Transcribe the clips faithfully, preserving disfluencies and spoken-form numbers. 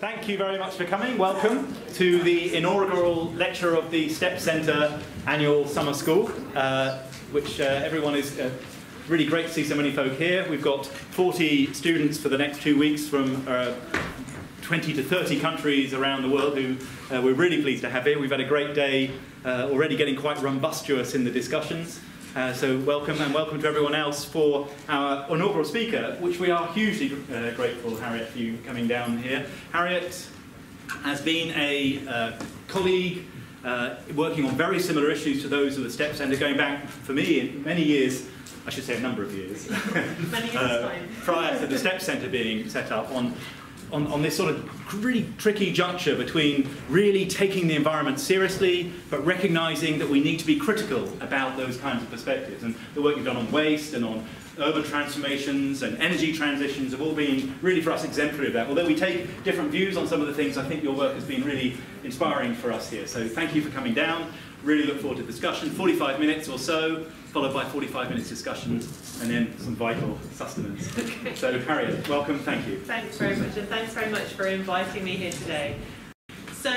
Thank you very much for coming. Welcome to the inaugural lecture of the STEPS Centre Annual Summer School, uh, which uh, everyone is uh, really great to see so many folk here. We've got forty students for the next two weeks from uh, twenty to thirty countries around the world who uh, we're really pleased to have here. We've had a great day, uh, already getting quite rumbustuous in the discussions. Uh, so welcome, and welcome to everyone else for our inaugural speaker, which we are hugely uh, grateful, Harriet, for you coming down here. Harriet has been a uh, colleague uh, working on very similar issues to those of the STEPS Centre, going back, for me, in many years, I should say a number of years, uh, prior to the STEPS Centre being set up, on, on, on this sort of really tricky juncture between really taking the environment seriously, but recognising that we need to be critical about those kinds of perspectives. And the work you've done on waste and on urban transformations and energy transitions have all been really, for us, exemplary of that. Although we take different views on some of the things, I think your work has been really inspiring for us here. So thank you for coming down. Really look forward to the discussion. forty-five minutes or so, followed by forty-five minutes discussion, and then some vital sustenance. Okay. So Harriet, welcome, thank you. Thanks very much, and thanks very much for inviting me here today. So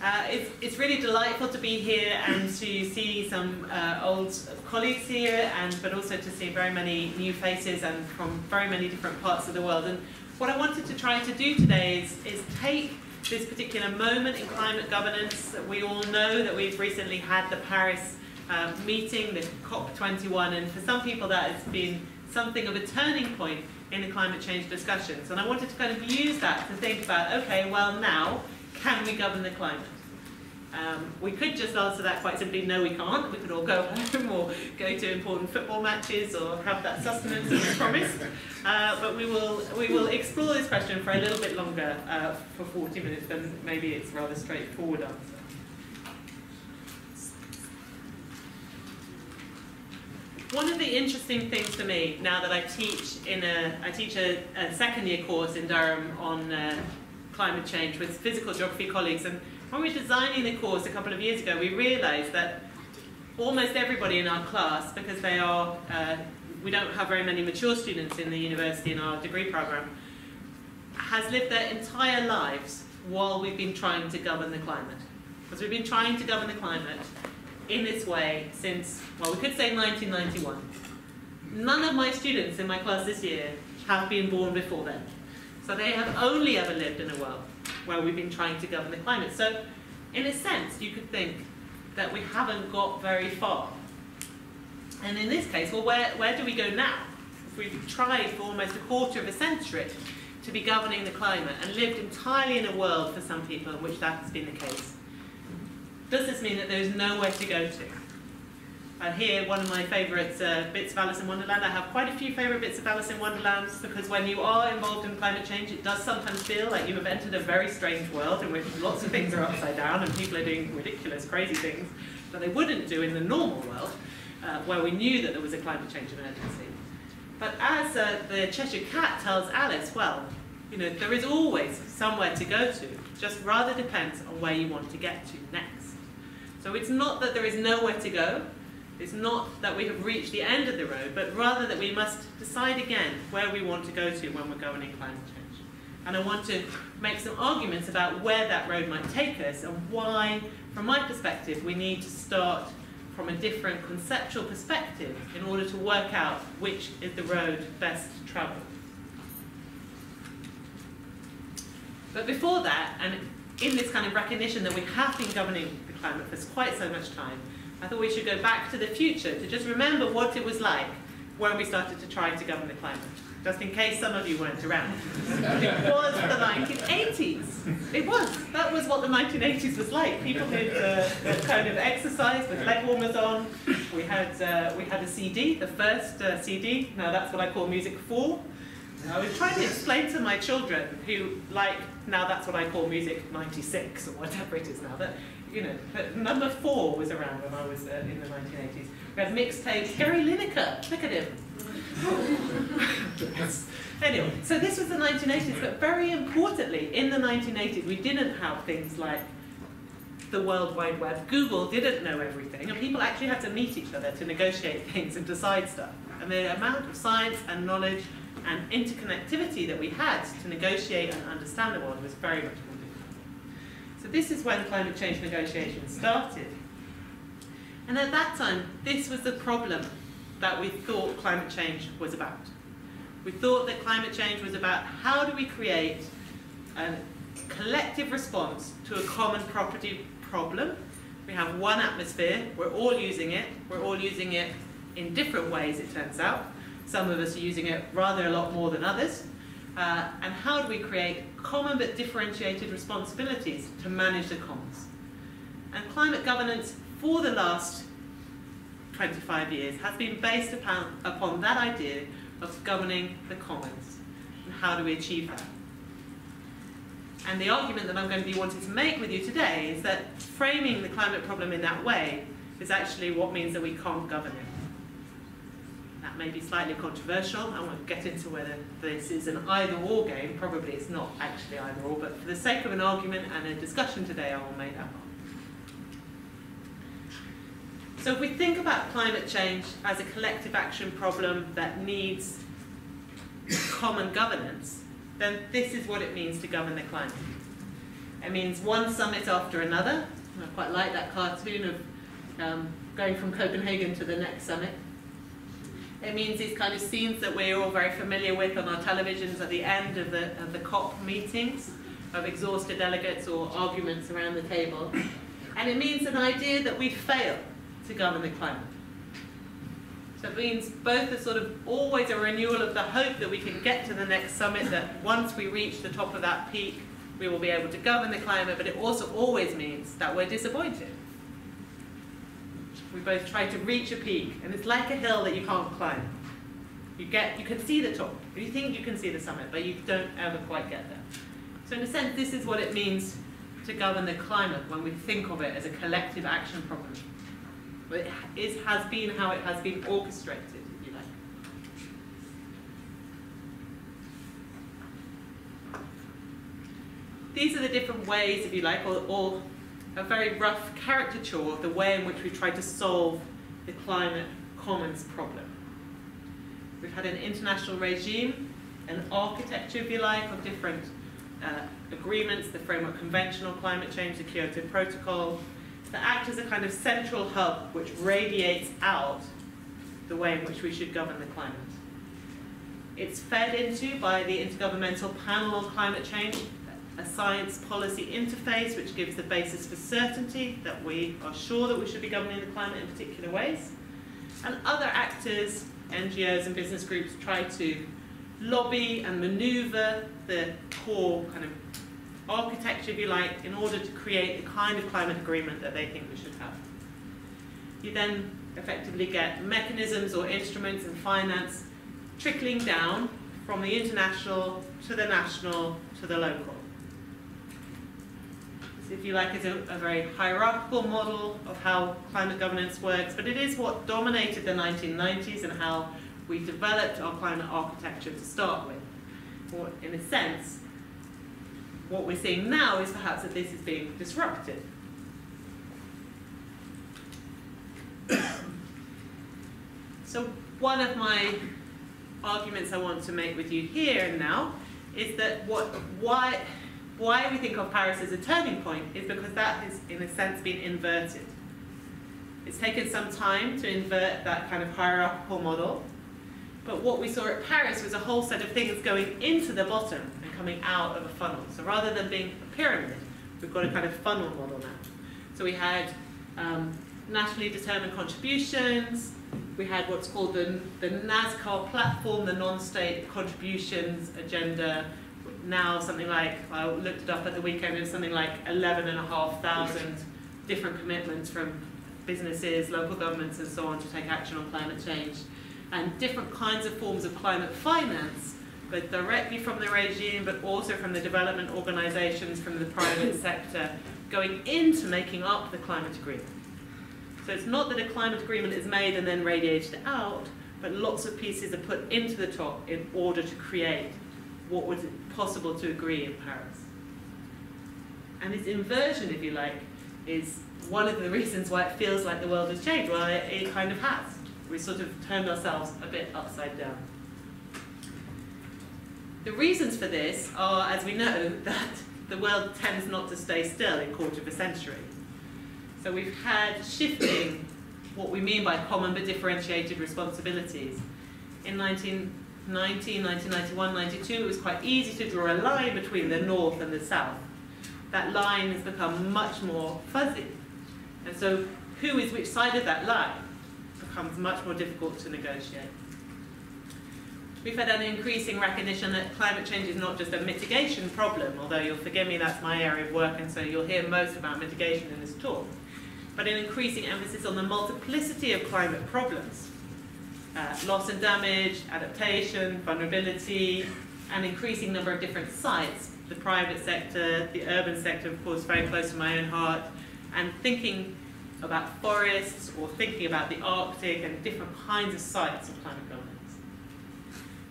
uh, it's, it's really delightful to be here and to see some uh, old colleagues here, and but also to see very many new faces and from very many different parts of the world. And what I wanted to try to do today is, is take this particular moment in climate governance. We all know that we've recently had the Paris uh, meeting, the COP twenty-one, and for some people that has been something of a turning point in the climate change discussions. And I wanted to kind of use that to think about, okay, well now, can we govern the climate? Um, we could just answer that quite simply, no we can't. We could all go home or go to important football matches or have that sustenance as promised. Uh, but we will, we will explore this question for a little bit longer, uh, for forty minutes, than maybe it's rather straightforward answer. One of the interesting things for me, now that I teach in a, I teach a, a second year course in Durham on uh, climate change with physical geography colleagues, and when we were designing the course a couple of years ago, we realised that almost everybody in our class, because they are, uh, we don't have very many mature students in the university in our degree programme, has lived their entire lives while we've been trying to govern the climate. Because we've been trying to govern the climate in this way since, well, we could say nineteen ninety-one. None of my students in my class this year have been born before then. So they have only ever lived in a world where we've been trying to govern the climate. So, in a sense, you could think that we haven't got very far. And in this case, well, where, where do we go now? If we've tried for almost a quarter of a century to be governing the climate and lived entirely in a world, for some people, in which that has been the case, does this mean that there's nowhere to go to? And here, one of my favourite uh, bits of Alice in Wonderland. I have quite a few favourite bits of Alice in Wonderland, because when you are involved in climate change, it does sometimes feel like you have entered a very strange world in which lots of things are upside down and people are doing ridiculous, crazy things that they wouldn't do in the normal world, uh, where we knew that there was a climate change emergency. But as uh, the Cheshire Cat tells Alice, well, you know, there is always somewhere to go to, just rather depends on where you want to get to next. So it's not that there is nowhere to go, it's not that we have reached the end of the road, but rather that we must decide again where we want to go to when we're governing climate change. And I want to make some arguments about where that road might take us and why, from my perspective, we need to start from a different conceptual perspective in order to work out which is the road best travelled. But before that, and in this kind of recognition that we have been governing the climate for quite so much time, I thought we should go back to the future to just remember what it was like when we started to try to govern the climate, just in case some of you weren't around. It was the nineteen eighties. It was. That was what the nineteen eighties was like. People did uh, kind of exercise with leg warmers on. We had, uh, we had a C D, the first uh, C D. Now that's what I call music for. I was trying to explain to my children who like, now that's what I call music ninety-six or whatever it is now, that, you know, but number four was around when I was uh, in the nineteen eighties. We had mixtapes, Gary Lineker, look at him. Anyway, so this was the nineteen eighties, but very importantly, in the nineteen eighties, we didn't have things like the World Wide Web. Google didn't know everything, and people actually had to meet each other to negotiate things and decide stuff. and the amount of science and knowledge and interconnectivity that we had to negotiate and understand the world was very much more difficult. So this is when climate change negotiations started. And at that time, this was the problem that we thought climate change was about. We thought that climate change was about how do we create a collective response to a common property problem. We have one atmosphere, we're all using it, we're all using it in different ways, it turns out. Some of us are using it rather a lot more than others. Uh, and how do we create common but differentiated responsibilities to manage the commons? And climate governance for the last twenty-five years has been based upon, upon that idea of governing the commons. And how do we achieve that? And the argument that I'm going to be wanting to make with you today is that framing the climate problem in that way is actually what means that we can't govern it. That may be slightly controversial, and we'll get into whether this is an either-or game. Probably it's not actually either-or, but for the sake of an argument and a discussion today, I will make that one. So if we think about climate change as a collective action problem that needs common governance, then this is what it means to govern the climate. It means one summit after another. I quite like that cartoon of um, going from Copenhagen to the next summit. It means these kind of scenes that we're all very familiar with on our televisions at the end of the, of the COP meetings, of exhausted delegates or arguments around the table. And it means an idea that we fail to govern the climate. So it means both a sort of always a renewal of the hope that we can get to the next summit, that once we reach the top of that peak, we will be able to govern the climate, but it also always means that we're disappointed. We both try to reach a peak, and it's like a hill that you can't climb. You get, you can see the top, you think you can see the summit, but you don't ever quite get there. So in a sense, this is what it means to govern the climate when we think of it as a collective action problem. But it is, has been how it has been orchestrated, if you like. These are the different ways, if you like, or, or a very rough caricature of the way in which we try to solve the climate commons problem. We've had an international regime, an architecture, if you like, of different uh, agreements, the Framework Convention on Climate Change, the Kyoto Protocol, that act as a kind of central hub which radiates out the way in which we should govern the climate. It's fed into by the Intergovernmental Panel on Climate Change, a science policy interface which gives the basis for certainty that we are sure that we should be governing the climate in particular ways. And other actors, N G Os and business groups, try to lobby and maneuver the core kind of architecture, if you like, in order to create the kind of climate agreement that they think we should have. You then effectively get mechanisms or instruments and finance trickling down from the international to the national to the local. So if you like, it's a, a very hierarchical model of how climate governance works, but it is what dominated the nineteen nineties and how we developed our climate architecture to start with. Or in a sense, what we're seeing now is perhaps that this is being disrupted. So one of my arguments I want to make with you here and now is that what, why, why we think of Paris as a turning point is because that has, in a sense, been inverted. It's taken some time to invert that kind of hierarchical model, but what we saw at Paris was a whole set of things going into the bottom and coming out of a funnel. So rather than being a pyramid, we've got a kind of funnel model now. So we had um, nationally determined contributions, we had what's called the, the NASCAR platform, the non-state contributions agenda. Now something like, I looked it up at the weekend, it's something like eleven and a half thousand different commitments from businesses, local governments and so on to take action on climate change. And different kinds of forms of climate finance, but directly from the regime, but also from the development organisations, from the private sector, going into making up the climate agreement. So it's not that a climate agreement is made and then radiated out, but lots of pieces are put into the top in order to create what was possible to agree in Paris. And this inversion, if you like, is one of the reasons why it feels like the world has changed. Well, it, it kind of has. we sort of turned ourselves a bit upside down. The reasons for this are, as we know, that the world tends not to stay still in quarter of a century. So we've had shifting what we mean by common but differentiated responsibilities. In nineteen ninety, nineteen ninety-one, ninety-two, it was quite easy to draw a line between the north and the south. That line has become much more fuzzy. And so who is which side of that line becomes much more difficult to negotiate. We've had an increasing recognition that climate change is not just a mitigation problem, although you'll forgive me, that's my area of work, and so you'll hear most about mitigation in this talk, but an increasing emphasis on the multiplicity of climate problems, uh, loss and damage, adaptation, vulnerability, an increasing number of different sites, the private sector, the urban sector, of course, very close to my own heart, and thinking about forests or thinking about the Arctic and different kinds of sites of climate governance.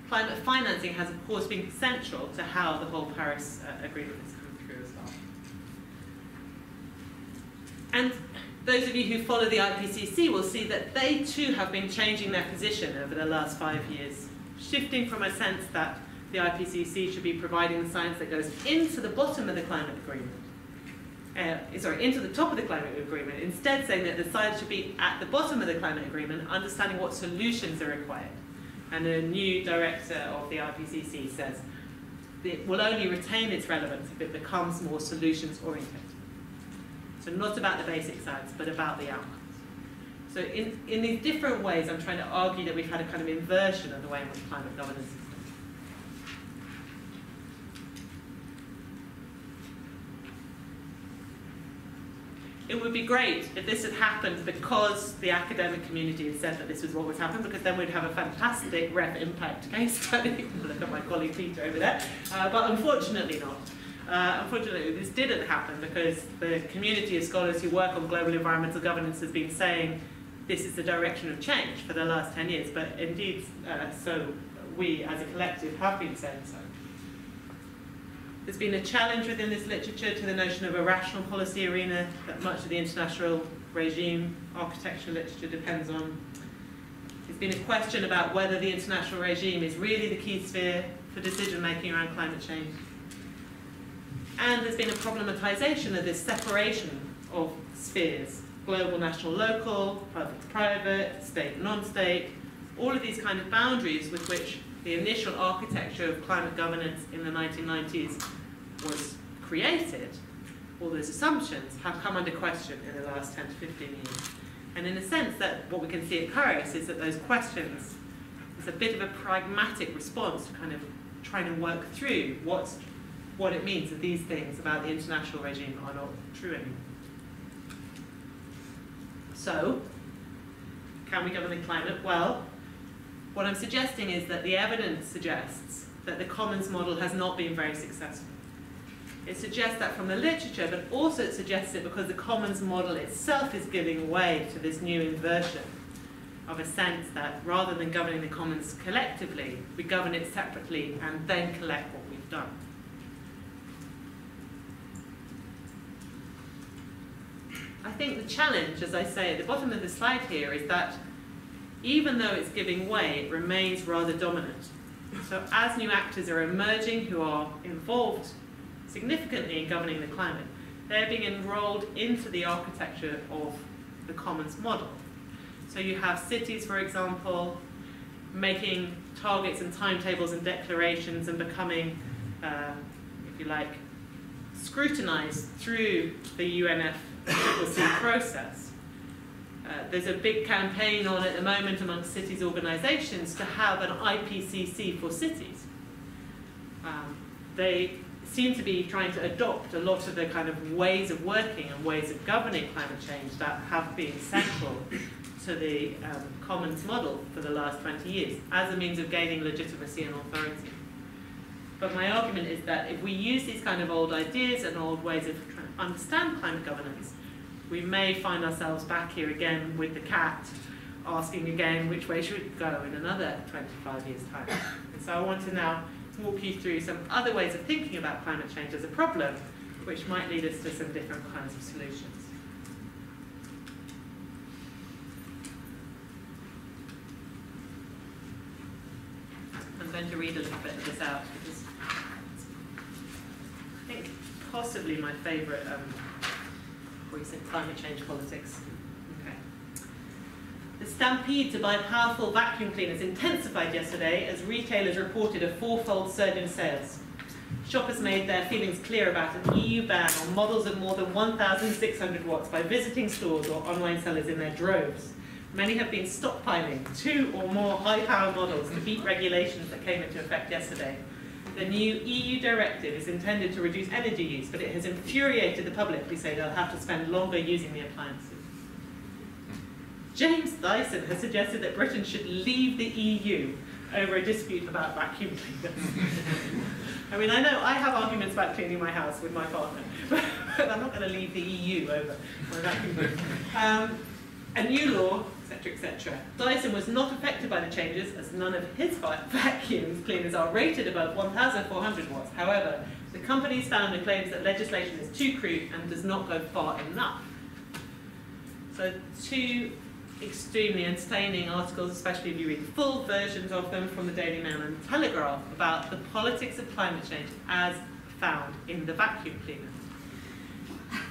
Climate financing has, of course, been central to how the whole Paris uh, Agreement has come through as well. And those of you who follow the I P C C will see that they too have been changing their position over the last five years, shifting from a sense that the I P C C should be providing the science that goes into the bottom of the climate agreement, uh, sorry, into the top of the climate agreement, instead saying that the science should be at the bottom of the climate agreement, understanding what solutions are required. And the new director of the I P C C says it will only retain its relevance if it becomes more solutions-oriented. So not about the basic science, but about the outcomes. So in, in these different ways, I'm trying to argue that we've had a kind of inversion of the way in which climate governance is done. It would be great if this had happened because the academic community had said that this was what would happen, because then we'd have a fantastic ref impact case study. Look at my colleague Peter over there. Uh, but unfortunately not. Uh, unfortunately, this didn't happen because the community of scholars who work on global environmental governance has been saying this is the direction of change for the last ten years. But indeed, uh, so we as a collective have been saying so. There's been a challenge within this literature to the notion of a rational policy arena that much of the international regime architectural literature depends on. There's been a question about whether the international regime is really the key sphere for decision making around climate change. And there's been a problematization of this separation of spheres, global, national, local, private to private, state, non-state, all of these kind of boundaries with which the initial architecture of climate governance in the nineteen nineties was created, all those assumptions have come under question in the last ten to fifteen years. And in a sense that what we can see at Paris is that those questions is a bit of a pragmatic response to kind of trying to work through what's, what it means that these things about the international regime are not true anymore. So, can we govern the climate? Well, what I'm suggesting is that the evidence suggests that the commons model has not been very successful. It suggests that from the literature, but also it suggests it because the commons model itself is giving way to this new inversion of a sense that rather than governing the commons collectively, we govern it separately and then collect what we've done. I think the challenge, as I say at the bottom of the slide here, is that even though it's giving way, it remains rather dominant. So as new actors are emerging who are involved significantly in governing the climate, they're being enrolled into the architecture of the commons model. So you have cities, for example, making targets and timetables and declarations and becoming, uh, if you like, scrutinized through the U N F C C C process. Uh, there's a big campaign on at the moment among cities organisations to have an I P C C for cities. Um, they seem to be trying to adopt a lot of the kind of ways of working and ways of governing climate change that have been central to the um, commons model for the last twenty years as a means of gaining legitimacy and authority. But my argument is that if we use these kind of old ideas and old ways of trying to understand climate governance, we may find ourselves back here again with the cat, asking again which way should it go in another twenty-five years' time. And so I want to now walk you through some other ways of thinking about climate change as a problem, which might lead us to some different kinds of solutions. going to read a little bit of this out because I think possibly my favourite um, recent climate change politics. The stampede to buy powerful vacuum cleaners intensified yesterday as retailers reported a fourfold surge in sales. Shoppers made their feelings clear about an E U ban on models of more than one thousand six hundred watts by visiting stores or online sellers in their droves. Many have been stockpiling two or more high-power models to beat regulations that came into effect yesterday. The new E U directive is intended to reduce energy use, but it has infuriated the public who say they'll have to spend longer using the appliances. James Dyson has suggested that Britain should leave the E U over a dispute about vacuum cleaners. I mean, I know I have arguments about cleaning my house with my partner, but I'm not going to leave the E U over my vacuum cleaner. Um, a new law, et cetera, et cetera. Dyson was not affected by the changes, as none of his vacuum cleaners are rated above one thousand four hundred watts. However, the company's founder claims that legislation is too crude and does not go far enough. So, two extremely entertaining articles, especially if you read the full versions of them, from the Daily Mail and the Telegraph about the politics of climate change as found in the vacuum cleaner.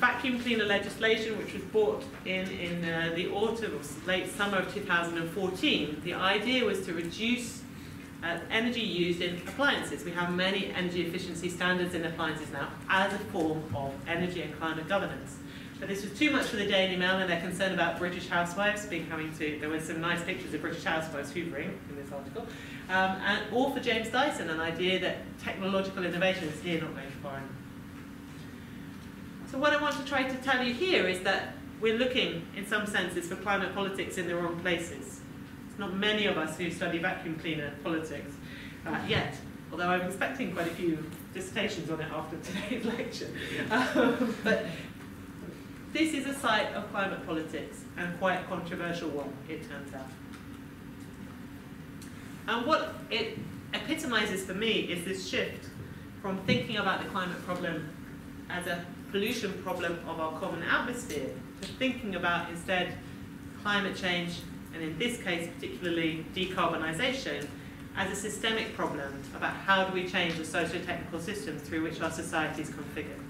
Vacuum cleaner legislation, which was brought in in uh, the autumn or late summer of two thousand fourteen, the idea was to reduce uh, energy used in appliances. We have many energy efficiency standards in appliances now as a form of energy and climate governance. But this was too much for the Daily Mail and their concern about British housewives being having to. There were some nice pictures of British housewives hoovering in this article, um, and all for James Dyson, an idea that technological innovation is here not going far enough. So what I want to try to tell you here is that we're looking, in some senses, for climate politics in the wrong places. It's not many of us who study vacuum cleaner politics uh, yet, although I'm expecting quite a few dissertations on it after today's lecture. Um, but this is a site of climate politics, and quite a controversial one, it turns out. And what it epitomises for me is this shift from thinking about the climate problem as a pollution problem of our common atmosphere to thinking about, instead, climate change, and in this case particularly decarbonisation, as a systemic problem about how do we change the socio-technical systems through which our society is configured.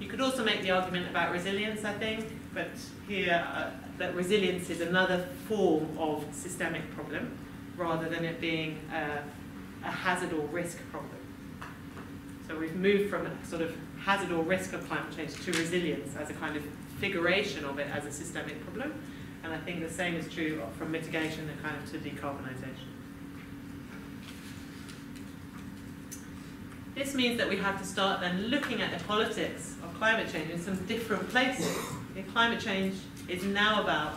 You could also make the argument about resilience, I think, but here uh, that resilience is another form of systemic problem rather than it being a, a hazard or risk problem. So we've moved from a sort of hazard or risk of climate change to resilience as a kind of figuration of it as a systemic problem, and I think the same is true from mitigation and kind of to decarbonisation. This means that we have to start then looking at the politics of climate change in some different places. And climate change is now about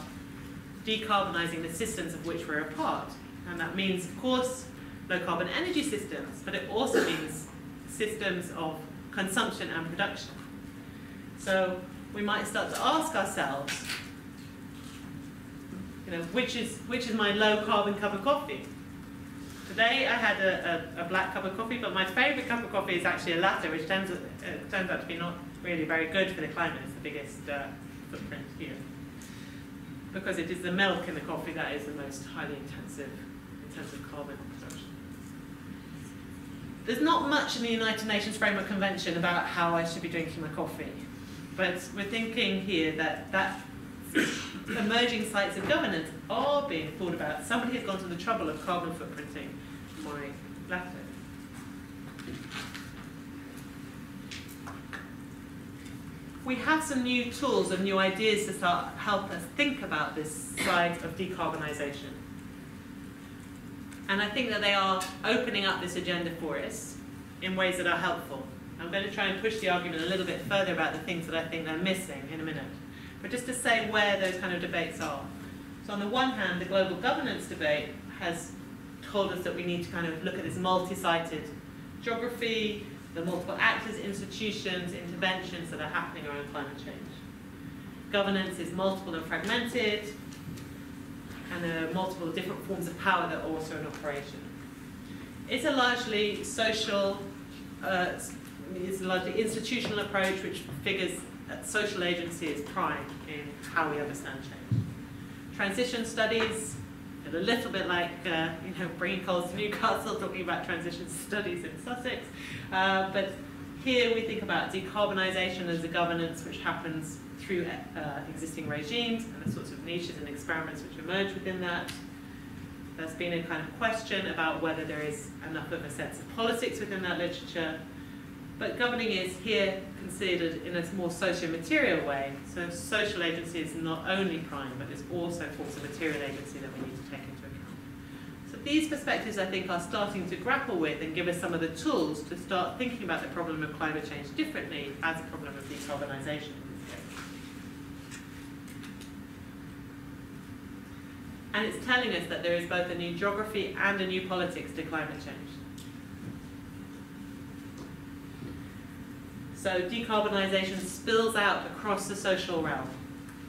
decarbonising the systems of which we're a part. And that means, of course, low carbon energy systems, but it also means systems of consumption and production. So we might start to ask ourselves, you know, which is, which is my low carbon cup of coffee? Today I had a, a, a black cup of coffee, but my favourite cup of coffee is actually a latte, which turns, uh, turns out to be not really very good for the climate. It's the biggest uh, footprint here. Because it is the milk in the coffee that is the most highly intensive in terms of carbon absorption. There's not much in the United Nations Framework Convention about how I should be drinking my coffee. But we're thinking here that that emerging sites of governance are being thought about. Somebody has gone to the trouble of carbon footprinting my latte. We have some new tools and new ideas to start help us think about this side of decarbonisation. And I think that they are opening up this agenda for us in ways that are helpful. I'm going to try and push the argument a little bit further about the things that I think they're missing in a minute. But just to say where those kind of debates are. So on the one hand, the global governance debate has told us that we need to kind of look at this multi-sided geography, the multiple actors, institutions, interventions that are happening around climate change. Governance is multiple and fragmented, and there are multiple different forms of power that are also in operation. It's a largely social, uh, it's a largely institutional approach which figures that social agency is prime in how we understand change. Transition studies a little bit like uh, you know, bringing coals to Newcastle, talking about transition studies in Sussex. Uh, but here we think about decarbonisation as a governance which happens through uh, existing regimes and the sorts of niches and experiments which emerge within that. There's been a kind of question about whether there is enough of a sense of politics within that literature, but governing is here considered in a more socio-material way. So social agency is not only prime, but it's also forms of material agency that we need to take into account. So these perspectives, I think, are starting to grapple with and give us some of the tools to start thinking about the problem of climate change differently as a problem of decarbonisation. And it's telling us that there is both a new geography and a new politics to climate change. So decarbonisation spills out across the social realm.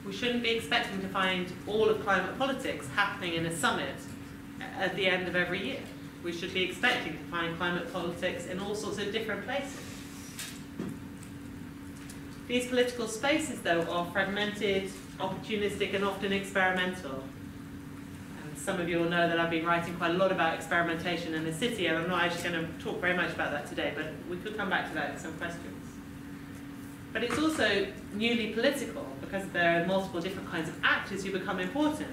We shouldn't be expecting to find all of climate politics happening in a summit at the end of every year. We should be expecting to find climate politics in all sorts of different places. These political spaces, though, are fragmented, opportunistic, and often experimental. Some of you will know that I've been writing quite a lot about experimentation in the city, and I'm not actually going to talk very much about that today, but we could come back to that in some questions. But it's also newly political, because there are multiple different kinds of actors who become important.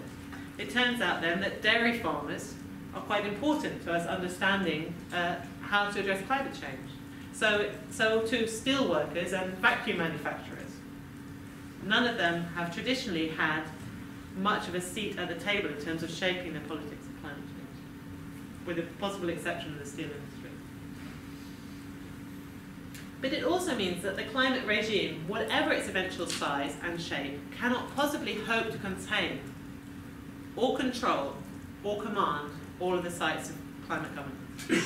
It turns out then that dairy farmers are quite important to us understanding uh, how to address climate change. So, so too steel workers and vacuum manufacturers. None of them have traditionally had much of a seat at the table in terms of shaping the politics of climate change, with the possible exception of the steel industry. But it also means that the climate regime, whatever its eventual size and shape, cannot possibly hope to contain or control or command all of the sites of climate governance.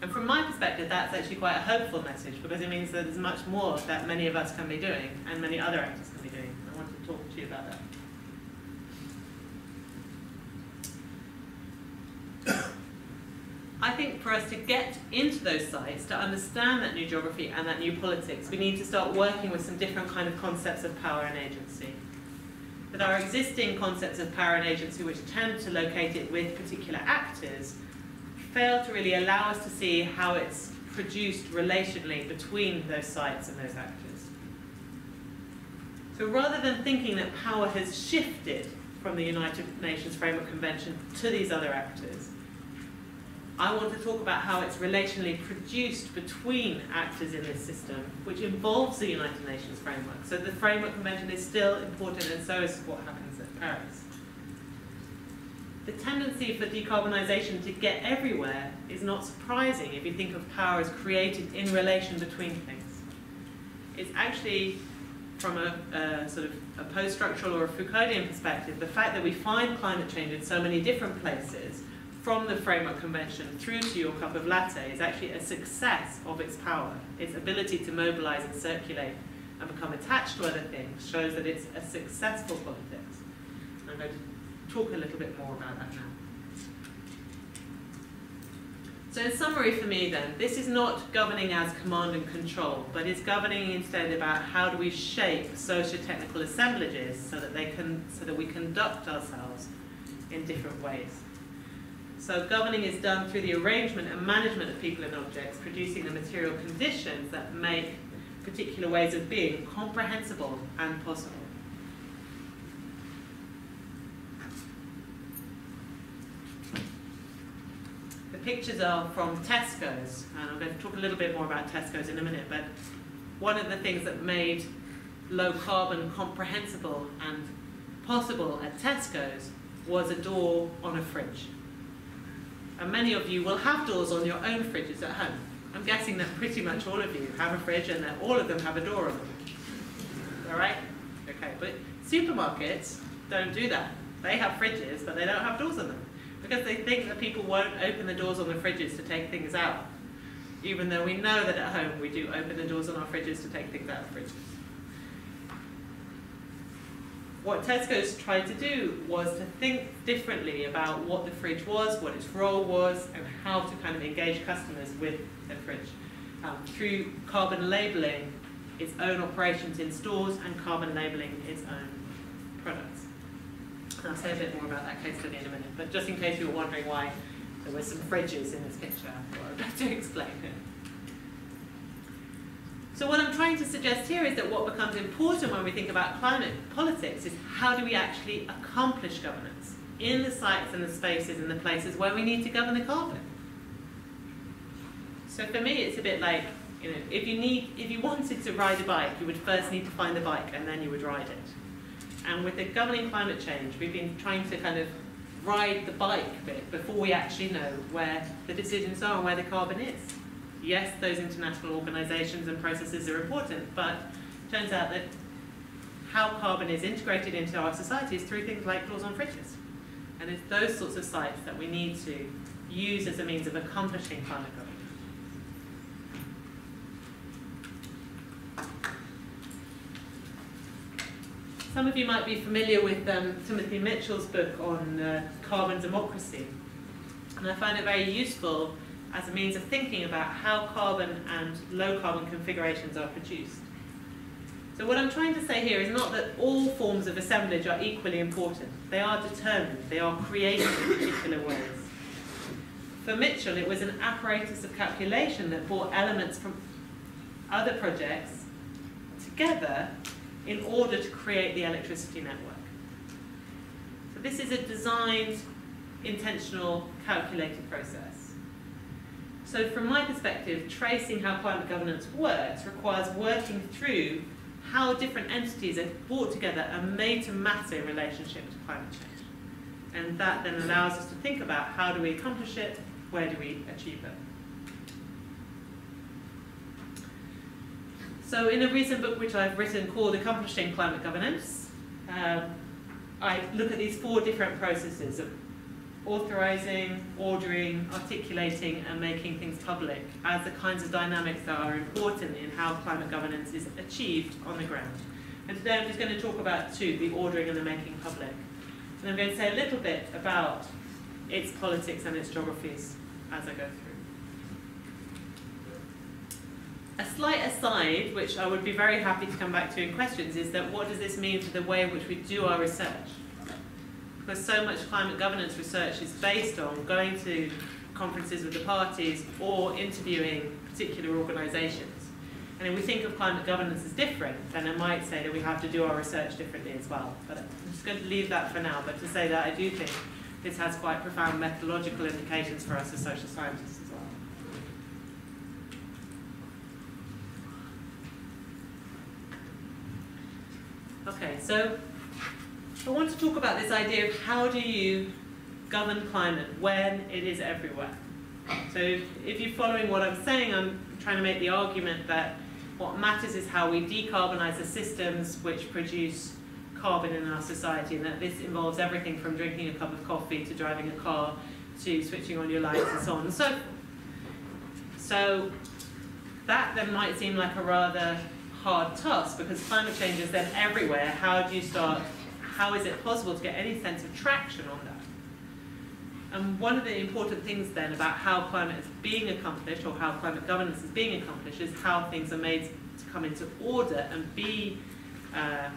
And from my perspective, that's actually quite a hopeful message, because it means that there's much more that many of us can be doing, and many other actors can be doing. I want to talk to you about that. I think for us to get into those sites, to understand that new geography and that new politics, we need to start working with some different kind of concepts of power and agency. But our existing concepts of power and agency, which tend to locate it with particular actors, fail to really allow us to see how it's produced relationally between those sites and those actors. So rather than thinking that power has shifted from the United Nations Framework Convention to these other actors, I want to talk about how it's relationally produced between actors in this system, which involves the United Nations Framework. So the Framework Convention is still important, and so is what happens at Paris. The tendency for decarbonisation to get everywhere is not surprising if you think of power as created in relation between things. It's actually, from a, a sort of a post-structural or a Foucauldian perspective, the fact that we find climate change in so many different places, from the Framework Convention through to your cup of latte, is actually a success of its power. Its ability to mobilise and circulate and become attached to other things shows that it's a successful politics. And I'm going to talk a little bit more about that now. So in summary for me then, this is not governing as command and control, but it's governing instead about how do we shape socio-technical assemblages so that they can, so that we conduct ourselves in different ways. So governing is done through the arrangement and management of people and objects, producing the material conditions that make particular ways of being comprehensible and possible. Pictures are from Tesco's, and I'm going to talk a little bit more about Tesco's in a minute, but one of the things that made low carbon comprehensible and possible at Tesco's was a door on a fridge. And many of you will have doors on your own fridges at home. I'm guessing that pretty much all of you have a fridge and that all of them have a door on them. All right? Okay, but supermarkets don't do that. They have fridges, but they don't have doors on them, because they think that people won't open the doors on the fridges to take things out, even though we know that at home we do open the doors on our fridges to take things out of the fridges. What Tesco's tried to do was to think differently about what the fridge was, what its role was, and how to kind of engage customers with the fridge um, through carbon labelling its own operations in stores and carbon labelling its own products. I'll say a bit more about that case study in a minute, but just in case you were wondering why there were some fridges in this picture, I'm about to explain it. So what I'm trying to suggest here is that what becomes important when we think about climate politics is how do we actually accomplish governance in the sites and the spaces and the places where we need to govern the carbon. So for me it's a bit like, you know, if you need, if you wanted to ride a bike, you would first need to find the bike and then you would ride it. And with the governing climate change, we've been trying to kind of ride the bike bit before we actually know where the decisions are and where the carbon is. Yes, those international organisations and processes are important, but it turns out that how carbon is integrated into our society is through things like laws on fridges. And it's those sorts of sites that we need to use as a means of accomplishing climate governance. Some of you might be familiar with um, Timothy Mitchell's book on uh, carbon democracy. And I find it very useful as a means of thinking about how carbon and low carbon configurations are produced. So what I'm trying to say here is not that all forms of assemblage are equally important. They are determined, they are created in particular ways. For Mitchell, it was an apparatus of calculation that brought elements from other projects together in order to create the electricity network. So this is a designed, intentional, calculated process. So from my perspective, tracing how climate governance works requires working through how different entities are brought together and made to matter in relationship to climate change. And that then allows us to think about how do we accomplish it, where do we achieve it. So in a recent book which I've written called Accomplishing Climate Governance, um, I look at these four different processes of authorising, ordering, articulating and making things public as the kinds of dynamics that are important in how climate governance is achieved on the ground. And today I'm just going to talk about two, the ordering and the making public. And I'm going to say a little bit about its politics and its geographies as I go through. A slight aside, which I would be very happy to come back to in questions, is that what does this mean for the way in which we do our research? Because so much climate governance research is based on going to conferences with the parties or interviewing particular organisations. And if we think of climate governance as different, then I might say that we have to do our research differently as well. But I'm just going to leave that for now, but to say that I do think this has quite profound methodological implications for us as social scientists. Okay, so I want to talk about this idea of how do you govern climate when it is everywhere. So if you're following what I'm saying, I'm trying to make the argument that what matters is how we decarbonise the systems which produce carbon in our society, and that this involves everything from drinking a cup of coffee to driving a car to switching on your lights and so on and so forth. So that then might seem like a rather hard task because climate change is then everywhere. How do you start, how is it possible to get any sense of traction on that? And one of the important things then about how climate is being accomplished or how climate governance is being accomplished is how things are made to come into order and be uh,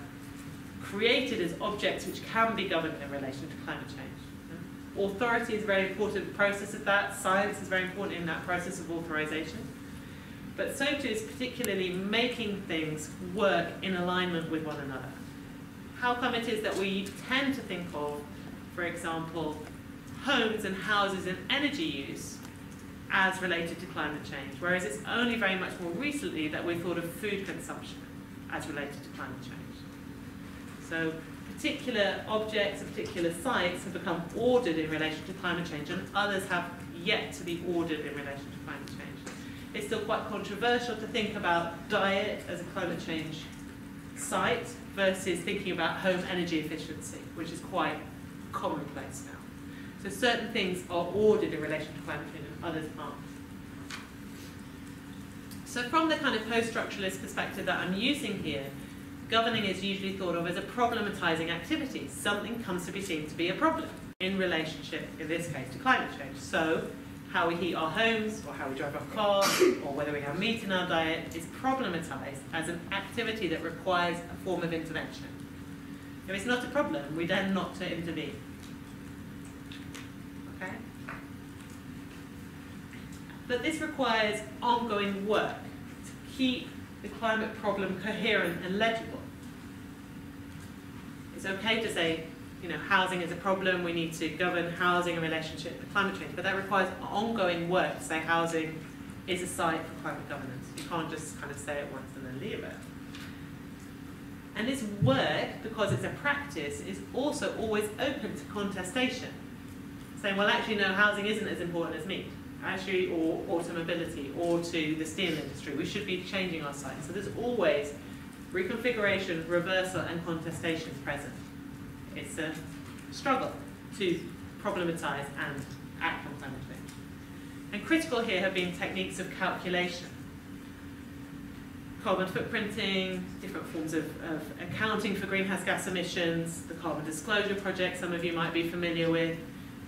created as objects which can be governed in relation to climate change. Authority is a very important process of that, science is very important in that process of authorization. But so too is particularly making things work in alignment with one another. How come it is that we tend to think of, for example, homes and houses and energy use as related to climate change, whereas it's only very much more recently that we've thought of food consumption as related to climate change. So particular objects and particular sites have become ordered in relation to climate change, and others have yet to be ordered in relation to climate change. It's still quite controversial to think about diet as a climate change site versus thinking about home energy efficiency, which is quite commonplace now. So certain things are ordered in relation to climate change and others aren't. So from the kind of post-structuralist perspective that I'm using here, governing is usually thought of as a problematizing activity. Something comes to be seen to be a problem in relationship, in this case, to climate change. So how we heat our homes, or how we drive our car, or whether we have meat in our diet, is problematized as an activity that requires a form of intervention. If it's not a problem, we then not to intervene. Okay? But this requires ongoing work to keep the climate problem coherent and legible. It's okay to say, you know, housing is a problem, we need to govern housing in relationship to climate change, but that requires ongoing work to say housing is a site for climate governance. You can't just kind of say it once and then leave it. And this work, because it's a practice, is also always open to contestation. Saying, well, actually, no, housing isn't as important as meat, actually, or automobility, or to the steel industry. We should be changing our sites. So there's always reconfiguration, reversal, and contestation present. It's a struggle to problematize and act on climate change. And critical here have been techniques of calculation. Carbon footprinting, different forms of, of accounting for greenhouse gas emissions, the Carbon Disclosure Project some of you might be familiar with,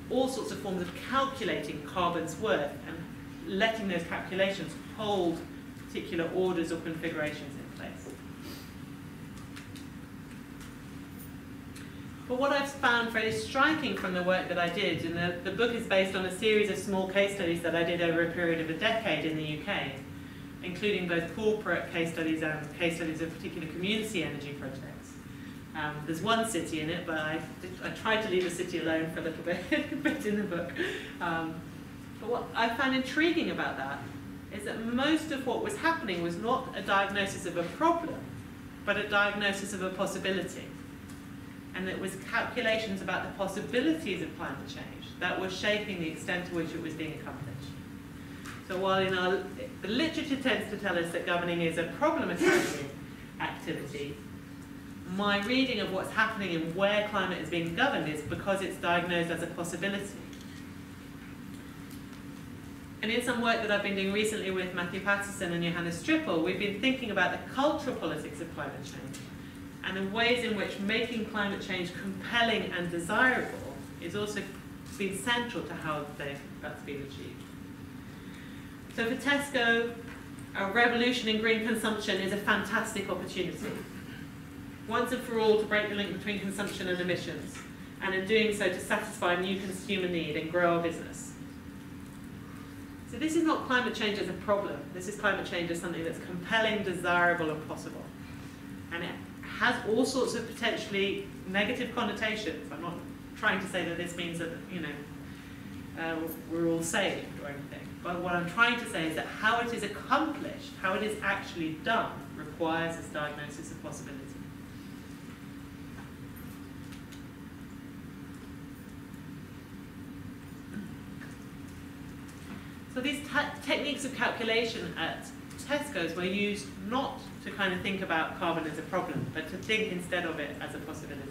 all sorts of forms of calculating carbon's worth and letting those calculations hold particular orders or configurations in place. But what I've found very striking from the work that I did, and the, the book is based on a series of small case studies that I did over a period of a decade in the U K, including both corporate case studies and case studies of particular community energy projects. Um, there's one city in it, but I, I tried to leave the city alone for a little bit, a bit in the book. Um, but what I found intriguing about that is that most of what was happening was not a diagnosis of a problem, but a diagnosis of a possibility. And it was calculations about the possibilities of climate change that were shaping the extent to which it was being accomplished. So while in our, the literature tends to tell us that governing is a problematizing activity, my reading of what's happening and where climate is being governed is because it's diagnosed as a possibility. And in some work that I've been doing recently with Matthew Patterson and Johannes Strippel, we've been thinking about the cultural politics of climate change and the ways in which making climate change compelling and desirable is also been central to how that's been achieved. So for Tesco, a revolution in green consumption is a fantastic opportunity, once and for all, to break the link between consumption and emissions, and in doing so to satisfy new consumer need and grow our business. So this is not climate change as a problem, this is climate change as something that's compelling, desirable and possible. And it has all sorts of potentially negative connotations. I'm not trying to say that this means that, you know, uh, we're all saved or anything. But what I'm trying to say is that how it is accomplished, how it is actually done, requires this diagnosis of possibility. So these techniques of calculation at Tesco's were used not to kind of think about carbon as a problem, but to think instead of it as a possibility.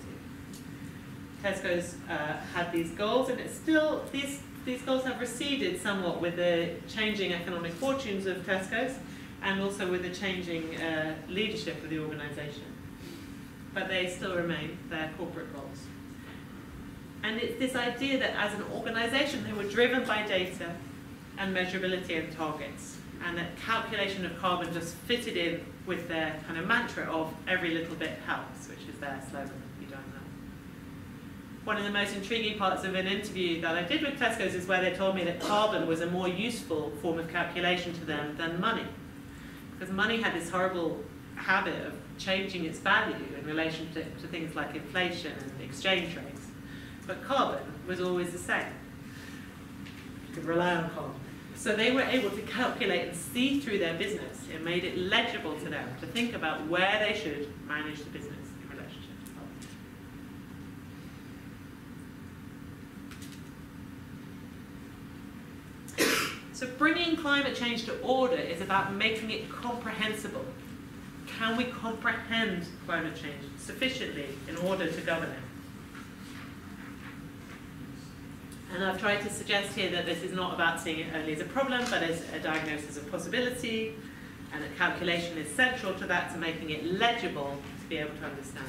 Tesco's uh, had these goals, and it's still these. These goals have receded somewhat with the changing economic fortunes of Tesco's and also with the changing uh, leadership of the organisation. But they still remain their corporate goals. And it's this idea that as an organisation they were driven by data and measurability and targets, and that calculation of carbon just fitted in with their kind of mantra of every little bit helps, which is their slogan. One of the most intriguing parts of an interview that I did with Tesco's is where they told me that carbon was a more useful form of calculation to them than money. Because money had this horrible habit of changing its value in relation to, to things like inflation and exchange rates. But carbon was always the same. You could rely on carbon. So they were able to calculate and see through their business. It made it legible to them to think about where they should manage the business. So bringing climate change to order is about making it comprehensible. Can we comprehend climate change sufficiently in order to govern it? And I've tried to suggest here that this is not about seeing it only as a problem, but as a diagnosis of possibility, and that calculation is central to that, to making it legible to be able to understand.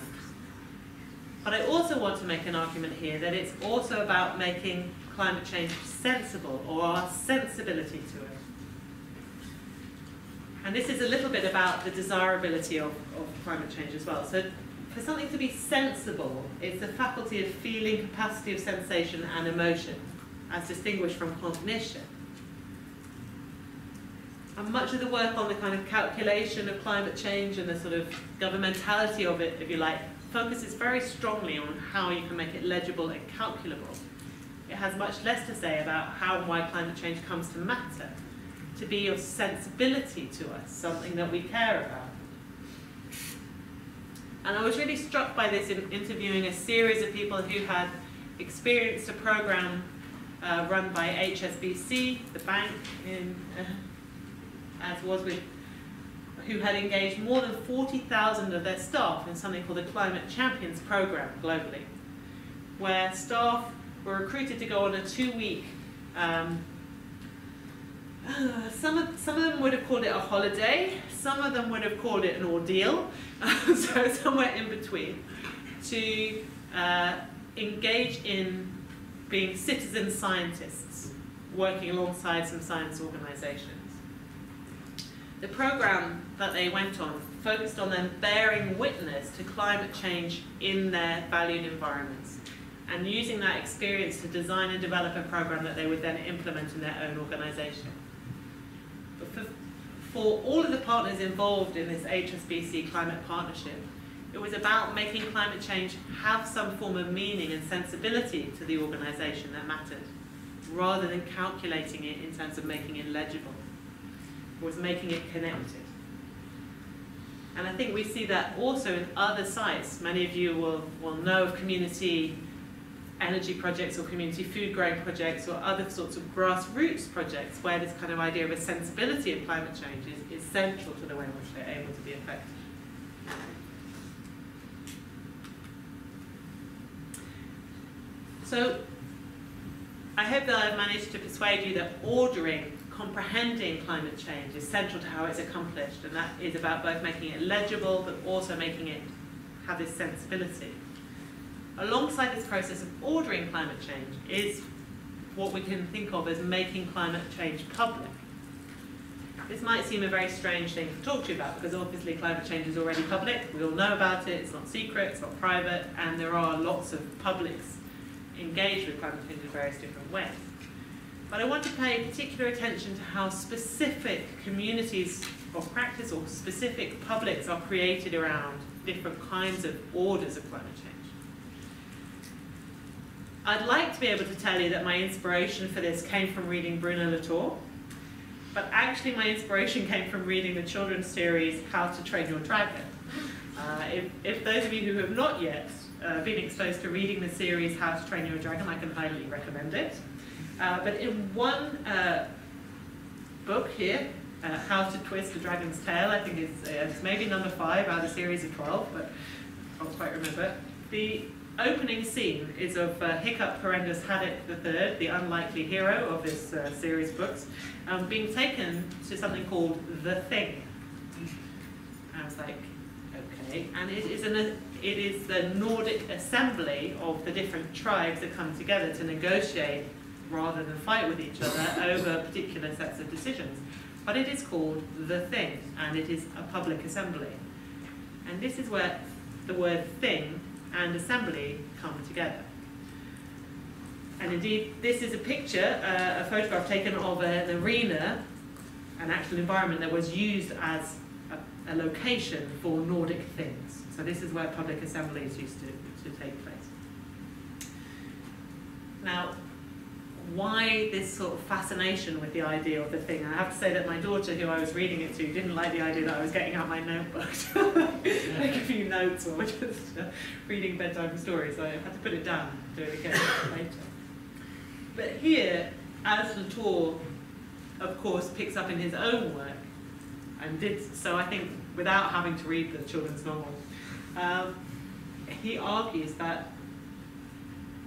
But I also want to make an argument here that it's also about making climate change sensible, or our sensibility to it. And this is a little bit about the desirability of, of climate change as well. So for something to be sensible, it's the faculty of feeling, capacity of sensation and emotion, as distinguished from cognition. And much of the work on the kind of calculation of climate change and the sort of governmentality of it, if you like, focuses very strongly on how you can make it legible and calculable. It has much less to say about how and why climate change comes to matter, to be of sensibility to us, something that we care about. And I was really struck by this in interviewing a series of people who had experienced a program uh, run by H S B C, the bank, in, uh, as was with, who had engaged more than forty thousand of their staff in something called the Climate Champions Program globally, where staff were recruited to go on a two-week, um, uh, some, of, some of them would have called it a holiday, some of them would have called it an ordeal, so somewhere in between, to uh, engage in being citizen scientists, working alongside some science organisations. The programme that they went on focused on them bearing witness to climate change in their valued environments and using that experience to design and develop a programme that they would then implement in their own organisation. But for, for all of the partners involved in this H S B C climate partnership, it was about making climate change have some form of meaning and sensibility to the organisation that mattered, rather than calculating it in terms of making it legible. Was making it connected. And I think we see that also in other sites. Many of you will, will know of community energy projects or community food growing projects or other sorts of grassroots projects where this kind of idea of a sensibility of climate change is, is central to the way in which they're able to be effective. So I hope that I've managed to persuade you that ordering comprehending climate change is central to how it's accomplished, and that is about both making it legible but also making it have this sensibility. Alongside this process of ordering climate change is what we can think of as making climate change public. This might seem a very strange thing to talk to you about because obviously climate change is already public, we all know about it, it's not secret, it's not private, and there are lots of publics engaged with climate change in various different ways. But I want to pay particular attention to how specific communities of practice or specific publics are created around different kinds of orders of climate change. I'd like to be able to tell you that my inspiration for this came from reading Bruno Latour, but actually my inspiration came from reading the children's series How to Train Your Dragon. Uh, if, if those of you who have not yet uh, been exposed to reading the series How to Train Your Dragon, I can highly recommend it. Uh, but in one uh, book here, uh, How to Twist a Dragon's Tale, I think it's, uh, it's maybe number five out of a series of twelve, but I can't quite remember. The opening scene is of uh, Hiccup Horrendous Haddock the Third, the unlikely hero of this uh, series of books, um, being taken to something called The Thing. And I was like, okay. And it is an It is the Nordic assembly of the different tribes that come together to negotiate rather than fight with each other over particular sets of decisions. But it is called The Thing, and it is a public assembly. And this is where the word thing and assembly come together. And indeed, this is a picture, uh, a photograph taken of an arena, an actual environment that was used as a, a location for Nordic things. So this is where public assemblies used to, to take place. Now, why this sort of fascination with the idea of the thing? And I have to say that my daughter, who I was reading it to, didn't like the idea that I was getting out my notebook to make a few notes or just uh, reading bedtime stories, so I had to put it down and do it again later. But here, Alice Latour, of course, picks up in his own work, and did so, I think, without having to read the children's novel. Um, he argues that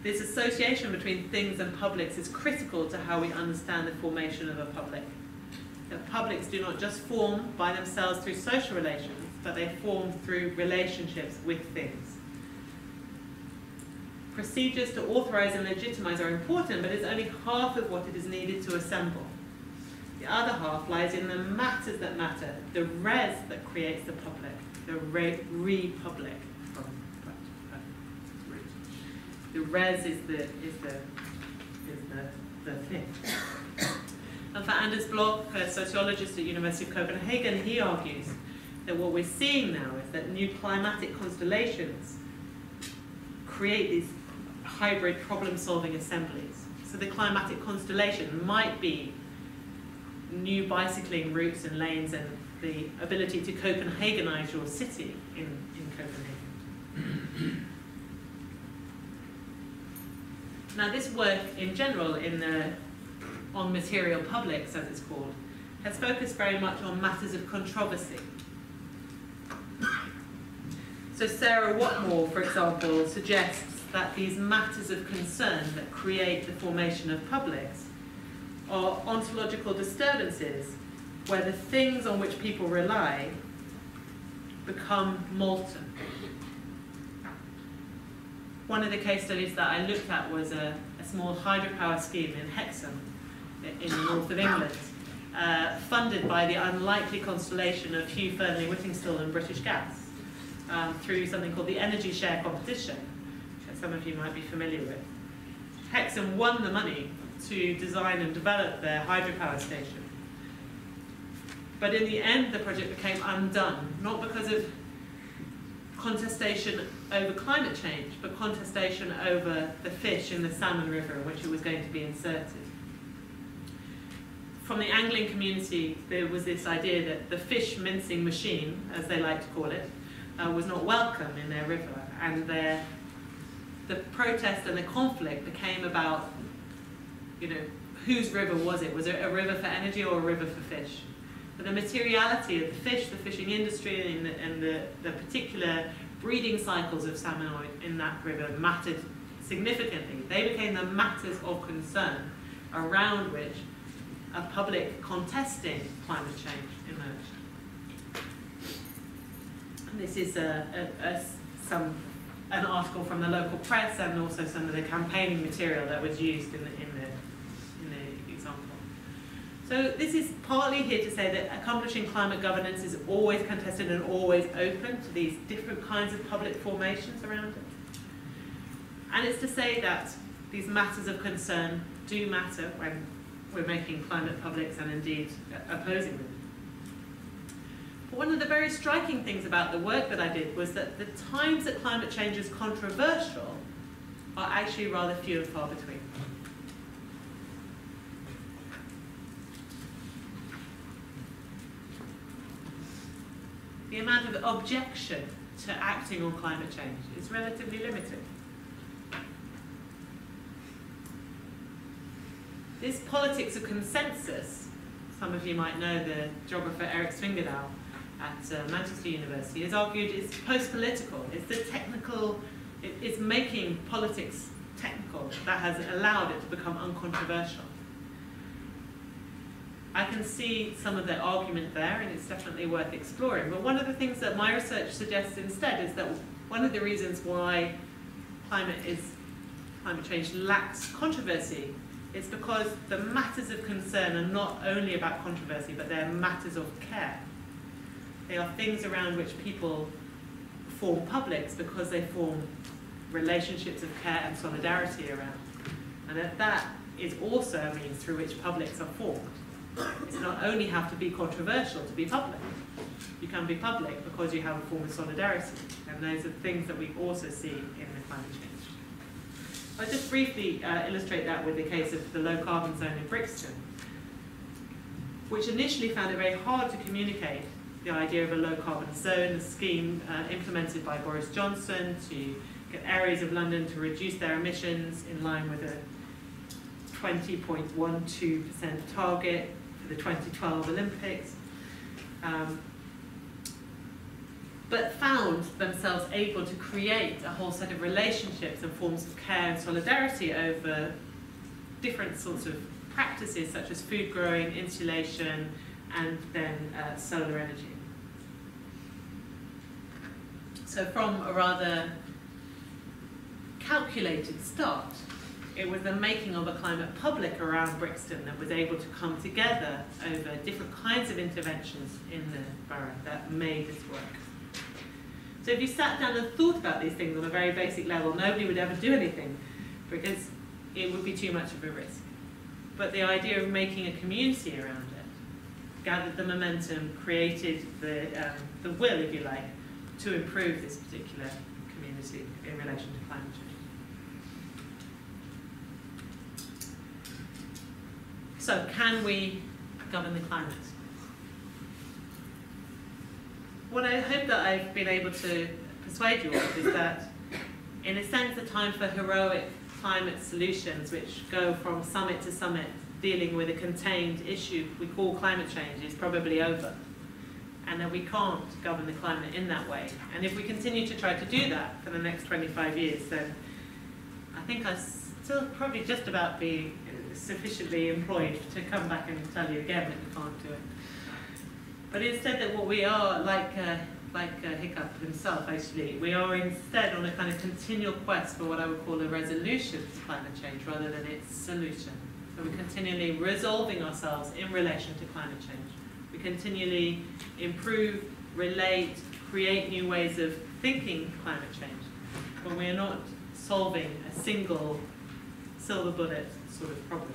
this association between things and publics is critical to how we understand the formation of a public. That publics do not just form by themselves through social relations, but they form through relationships with things. Procedures to authorize and legitimize are important, but it's only half of what it is needed to assemble. The other half lies in the matters that matter, the res that creates the public, the re-public. res is the is the is the, the thing. And for Anders Blok, a sociologist at University of Copenhagen, he argues that what we're seeing now is that new climatic constellations create these hybrid problem-solving assemblies. So the climatic constellation might be new bicycling routes and lanes and the ability to Copenhagenize your city in, in Copenhagen. Now this work in general in the, on material publics, as it's called, has focused very much on matters of controversy. So Sarah Whatmore, for example, suggests that these matters of concern that create the formation of publics are ontological disturbances where the things on which people rely become molten. One of the case studies that I looked at was a, a small hydropower scheme in Hexham, in the north of England, uh, funded by the unlikely constellation of Hugh Fernley Whittingstall and British Gas, um, through something called the Energy Share Competition, which some of you might be familiar with. Hexham won the money to design and develop their hydropower station. But in the end, the project became undone, not because of contestation over climate change, but contestation over the fish in the salmon river in which it was going to be inserted. From the angling community, there was this idea that the fish mincing machine, as they like to call it, uh, was not welcome in their river. And their, the protest and the conflict became about, you know, whose river was it? Was it a river for energy or a river for fish? But the materiality of the fish, the fishing industry, and the, and the, the particular breeding cycles of salmonoid in that river mattered significantly. They became the matters of concern around which a public contesting climate change emerged. And this is a, a, a, some, an article from the local press and also some of the campaigning material that was used in the, in the So this is partly here to say that accomplishing climate governance is always contested and always open to these different kinds of public formations around it. And it's to say that these matters of concern do matter when we're making climate publics and indeed opposing them. But one of the very striking things about the work that I did was that the times that climate change is controversial are actually rather few and far between. The amount of objection to acting on climate change is relatively limited. This politics of consensus, some of you might know the geographer Eric Swingerdahl at uh, Manchester University, has argued it's post-political, it's the technical, it, it's making politics technical that has allowed it to become uncontroversial. I can see some of the argument there, and it's definitely worth exploring. But one of the things that my research suggests instead is that one of the reasons why climate is climate change lacks controversy is because the matters of concern are not only about controversy, but they're matters of care. They are things around which people form publics because they form relationships of care and solidarity around, and that that is also a means through which publics are formed. It's not only have to be controversial to be public. You can be public because you have a form of solidarity, and those are things that we also see in the climate change. I'll just briefly uh, illustrate that with the case of the low carbon zone in Brixton, which initially found it very hard to communicate the idea of a low carbon zone, a scheme uh, implemented by Boris Johnson to get areas of London to reduce their emissions in line with a twenty point one two percent target for the twenty twelve Olympics, um, but found themselves able to create a whole set of relationships and forms of care and solidarity over different sorts of practices such as food growing, insulation, and then uh, solar energy. So from a rather calculated start, it was the making of a climate public around Brixton that was able to come together over different kinds of interventions in the borough that made this work. So if you sat down and thought about these things on a very basic level, nobody would ever do anything. because it would be too much of a risk. But the idea of making a community around it gathered the momentum, created the, um, the will, if you like, to improve this particular community in relation to climate change. So can we govern the climate? What I hope that I've been able to persuade you of is that, in a sense, the time for heroic climate solutions, which go from summit to summit, dealing with a contained issue we call climate change, is probably over. And that we can't govern the climate in that way. And if we continue to try to do that for the next twenty-five years, then I think I'll still probably just about be sufficiently employed to come back and tell you again that we can't do it. But instead that what we are, like uh, like uh, Hiccup himself actually, we are instead on a kind of continual quest for what I would call a resolution to climate change rather than its solution. So we're continually resolving ourselves in relation to climate change. We continually improve, relate, create new ways of thinking climate change, but we're not solving a single silver bullet sort of problem.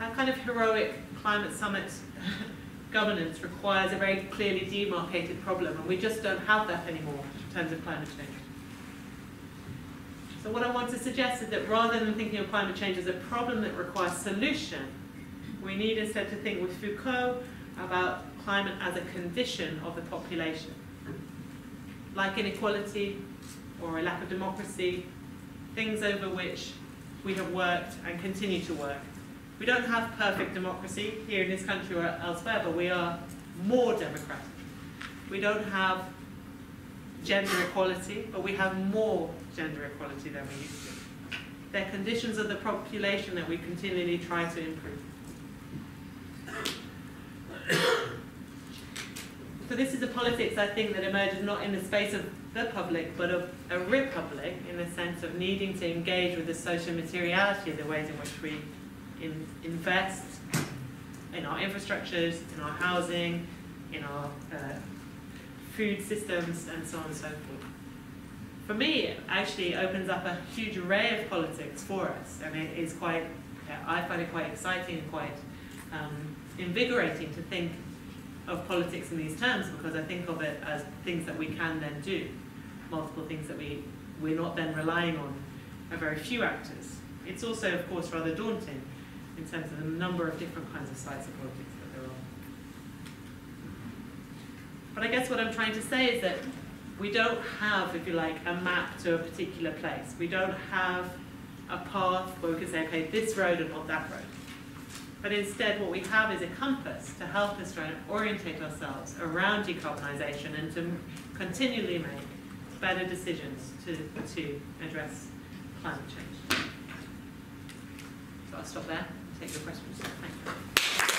That kind of heroic climate summit governance requires a very clearly demarcated problem, and we just don't have that anymore in terms of climate change. So what I want to suggest is that rather than thinking of climate change as a problem that requires solution, we need instead to think with Foucault about climate as a condition of the population. Like inequality or a lack of democracy, things over which we have worked and continue to work. We don't have perfect democracy here in this country or elsewhere, but we are more democratic. We don't have gender equality, but we have more gender equality than we used to. They're conditions of the population that we continually try to improve. So this is a politics, I think, that emerges not in the space of the public, but of a republic, in the sense of needing to engage with the social materiality of the ways in which we in invest in our infrastructures, in our housing, in our uh, food systems, and so on and so forth. For me, it actually opens up a huge array of politics for us, and it is quite, I find it quite exciting and quite um, invigorating to think of politics in these terms, because I think of it as things that we can then do, multiple things that we, we're not then relying on a very few actors. It's also, of course, rather daunting in terms of the number of different kinds of sites of politics that there are. But I guess what I'm trying to say is that we don't have, if you like, a map to a particular place. We don't have a path where we can say, okay, this road and not that road. But instead, what we have is a compass to help us try and orientate ourselves around decarbonisation and to continually make better decisions to, to address climate change. So I'll stop there and take your questions. Thank you.